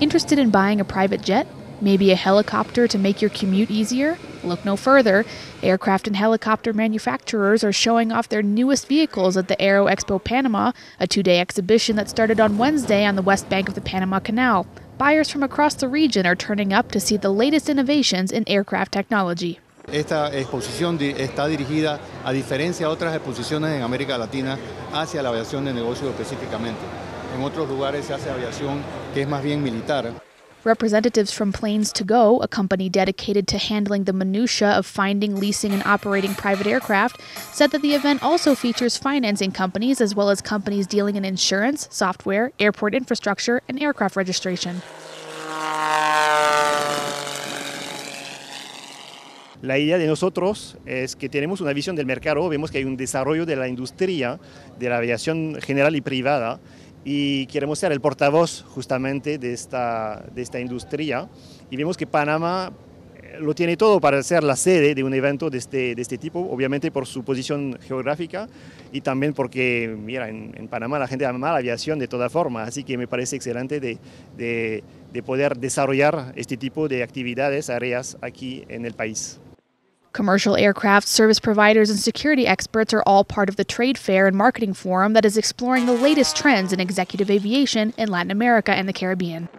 Interested in buying a private jet? Maybe a helicopter to make your commute easier? Look no further. Aircraft and helicopter manufacturers are showing off their newest vehicles at the Aero Expo Panama, a two-day exhibition that started on Wednesday on the west bank of the Panama Canal. Buyers from across the region are turning up to see the latest innovations in aircraft technology. Esta exposición está dirigida, a diferencia de otras exposiciones en América Latina, hacia la aviación de negocio específicamente. En otros lugares se hace aviación que es más bien militar. Representatives from Planes to Go, a company dedicated to handling the minutiae of finding, leasing, and operating private aircraft, said that the event also features financing companies as well as companies dealing in insurance, software, airport infrastructure, and aircraft registration. La idea de nosotros es que tenemos una visión del mercado, vemos que hay un desarrollo de la industria, de la aviación general y privada, y queremos ser el portavoz justamente de esta industria, y vemos que Panamá lo tiene todo para ser la sede de un evento de este tipo, obviamente por su posición geográfica y también porque, mira, en Panamá la gente ama la aviación de toda forma, así que me parece excelente de poder desarrollar este tipo de actividades, áreas aquí en el país. Commercial aircraft, service providers, and security experts are all part of the Trade Fair and Marketing Forum that is exploring the latest trends in executive aviation in Latin America and the Caribbean.